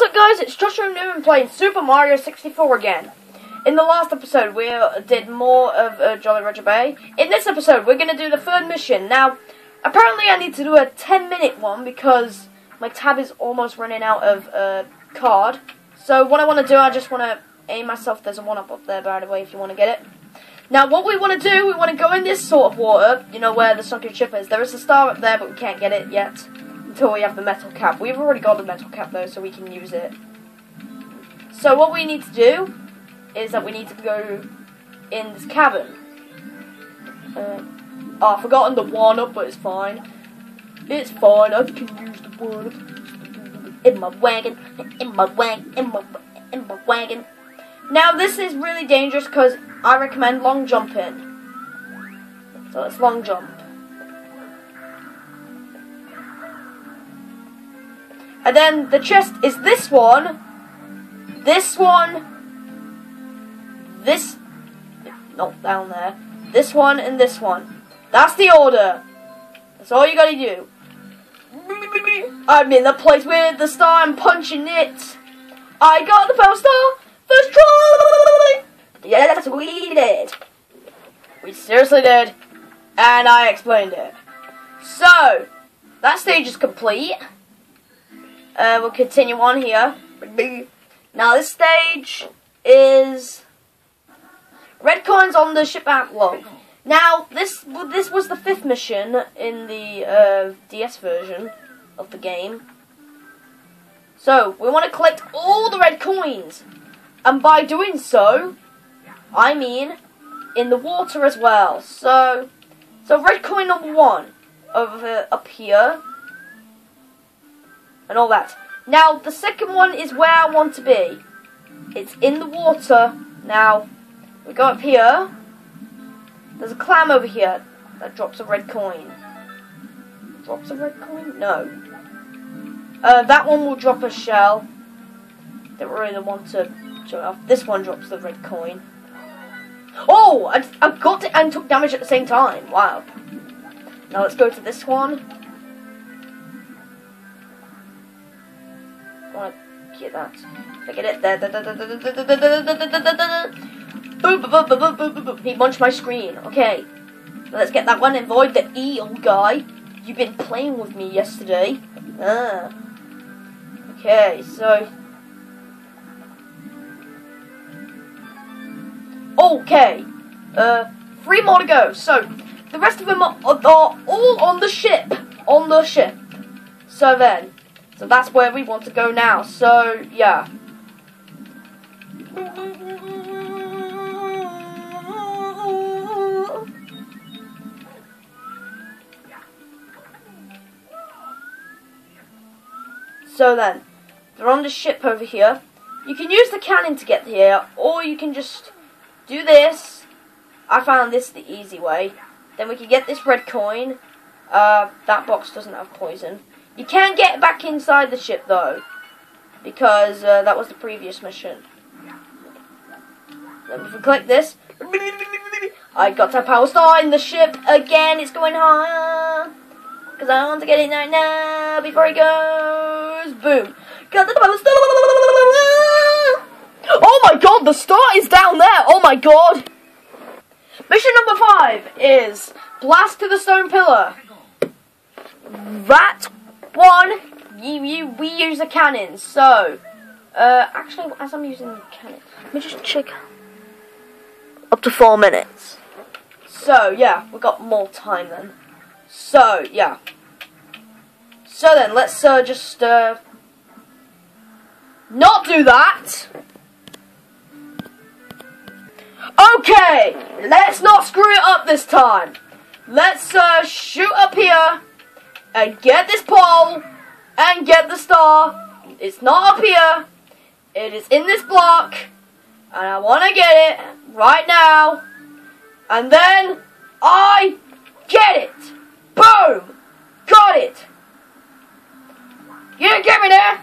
What's up, guys? It's Joshua Newman playing Super Mario 64 again. In the last episode, we did more of Jolly Roger Bay. In this episode, we're going to do the third mission. Now, apparently I need to do a 10-minute one because my tab is almost running out of card. So what I want to do, I just want to aim myself. There's a one-up up there, by the way, if you want to get it. Now, what we want to do, we want to go in this sort of water, you know, where the sunken ship is. There is a star up there, but we can't get it yet. Until we have the metal cap. We've already got the metal cap though, so we can use it. So what we need to do is that we need to go in this cabin. I've forgotten the one up, but it's fine. It's fine. I can use the one up in my wagon, in my wagon. Now this is really dangerous because I recommend long jumping. So let's long jump. And then the chest is this one, this, not down there, this one and this one. That's the order. That's all you gotta do. I'm in the place with the star, I'm punching it. I got the power star, first try. Yes, we did. We seriously did. And I explained it. So, that stage is complete. We'll continue on here. Now this stage is red coins on the ship outlook. Now this was the fifth mission in the DS version of the game. So we want to collect all the red coins, and by doing so, I mean in the water as well. So red coin number one over up here. And all that. Now, the second one is where I want to be. It's in the water. Now, we go up here. There's a clam over here that drops a red coin. Drops a red coin? No. That one will drop a shell. Don't really want to show it off. This one drops the red coin. Oh! I got it and took damage at the same time. Wow. Now, let's go to this one. I want to get that. If I get it, there. He munched my screen. Okay. Let's get that one and avoid the eel guy. You've been playing with me yesterday. Ah. Okay, so. Okay. 3 more to go. So, the rest of them are all on the ship. On the ship. So then. So that's where we want to go now, so yeah. So then, they're on the ship over here. You can use the cannon to get here, or you can just do this. I found this the easy way. Then we can get this red coin. That box doesn't have poison. You can get back inside the ship though, because that was the previous mission. Then if we click this, I got a power star in the ship again. It's going higher because I want to get in right now before it goes boom. Got the power star. Oh my god, the star is down there. Oh my god. Mission number 5 is blast to the stone pillar. That. One, we use the cannon, so, actually, as I'm using the cannon, let me just check, up to 4 minutes, so, yeah, we got more time then, so, yeah, so then, let's, just, not do that, okay, let's not screw it up this time, let's, shoot up here, and get this pole, and get the star. It's not up here. It is in this block, and I want to get it right now. And then I get it. Boom! Got it. You get me there.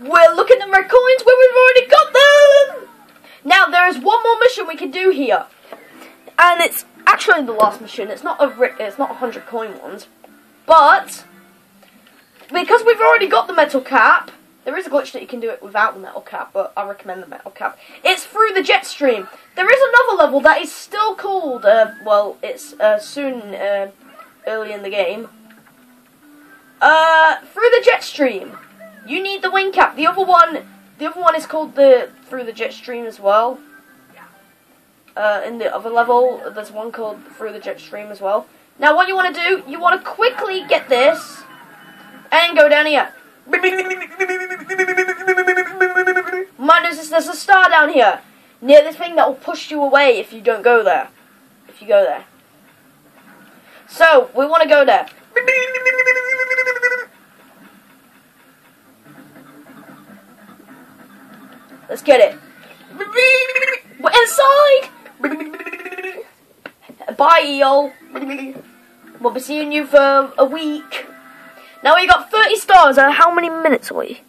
We're looking at my coins where we've already got them. Now there is one more mission we can do here. And it's actually the last mission. It's not a 100 coin ones. But because we've already got the metal cap, there is a glitch that you can do it without the metal cap, but I recommend the metal cap. It's through the jet stream. There is another level that is still called, well, it's soon, early in the game. Through the jet stream. You need the wing cap. The other one is called the through the jet stream as well. In the other level, there's one called through the jet stream as well. Now, what you want to do, you want to quickly get this and go down here. Mind is there's a star down here near this thing that will push you away if you don't go there. If you go there, so we want to go there. Let's get it. We're inside. Bye, y'all. We'll be seeing you for a week. Now we got 30 stars, and how many minutes are we?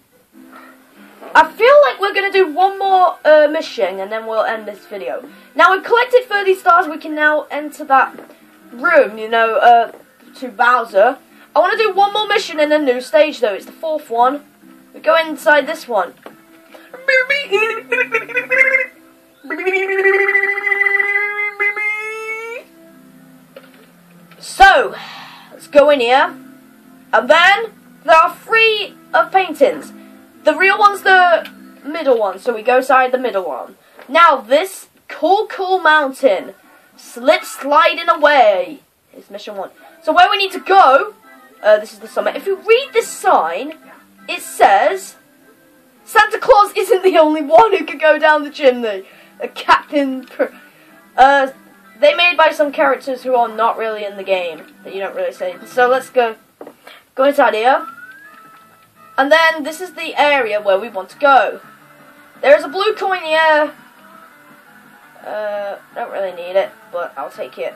I feel like we're going to do one more mission, and then we'll end this video. Now we've collected 30 stars, we can now enter that room, you know, to Bowser. I want to do one more mission in a new stage, though. It's the 4th one. We go inside this one. So, let's go in here. And then, there are 3 of paintings. The real one's the middle one, so we go inside the middle one. Now, this cool mountain, slip sliding away, is mission 1. So where we need to go, this is the summit. If you read this sign, it says, Santa Claus isn't the only one who can go down the chimney. A captain, they made by some characters who are not really in the game, that you don't really see. So let's go. Go inside here, and then this is the area where we want to go. There is a blue coin here. Don't really need it, but I'll take it.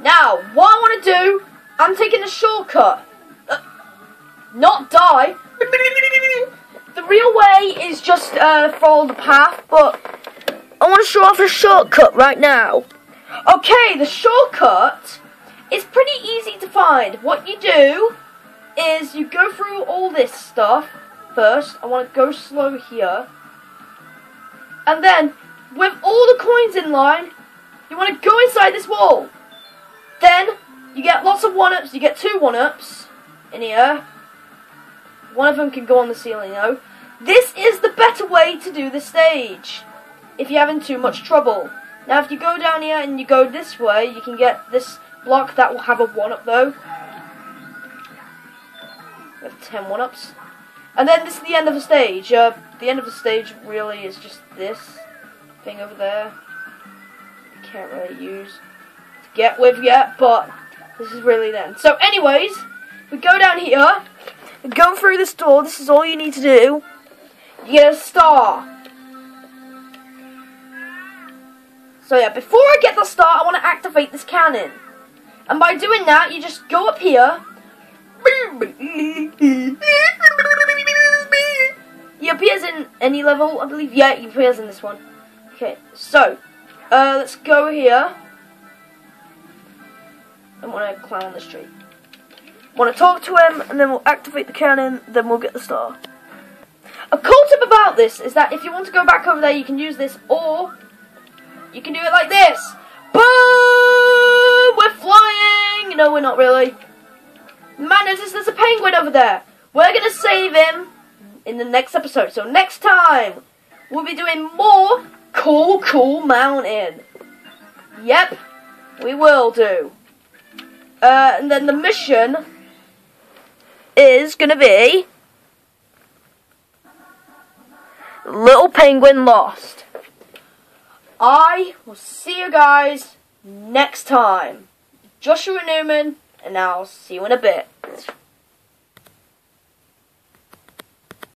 Now, what I want to do, I'm taking a shortcut. Not die. The real way is just follow the path, but I want to show off a shortcut right now. Okay, the shortcut is pretty easy to find. What you do is you go through all this stuff first. I want to go slow here, and then with all the coins in line, you want to go inside this wall. Then you get lots of 1-ups. You get 2 1-ups in here. One of them can go on the ceiling though. This is the better way to do the stage if you're having too much trouble. Now if you go down here and you go this way, you can get this block that will have a 1-up though. We have 10 1-ups. And then this is the end of the stage. The end of the stage really is just this thing over there. I can't really use to get with yet, but this is really the end. So anyways, we go down here, go through this door. This is all you need to do. You get a star. So yeah, before I get the star, I want to activate this cannon. And by doing that, you just go up here. He appears in any level, I believe. Yeah, he appears in this one. Okay, so let's go here. I want to climb on this tree. Want to talk to him, and then we'll activate the cannon. Then we'll get the star. A cool tip about this is that if you want to go back over there, you can use this, or you can do it like this. Boom! We're flying. No, we're not really. Man, there's a penguin over there. We're going to save him in the next episode. So next time, we'll be doing more cool mountain. Yep, we will do. And then the mission is going to be Little Penguin Lost. I will see you guys next time. Joshua Newman. And I'll see you in a bit.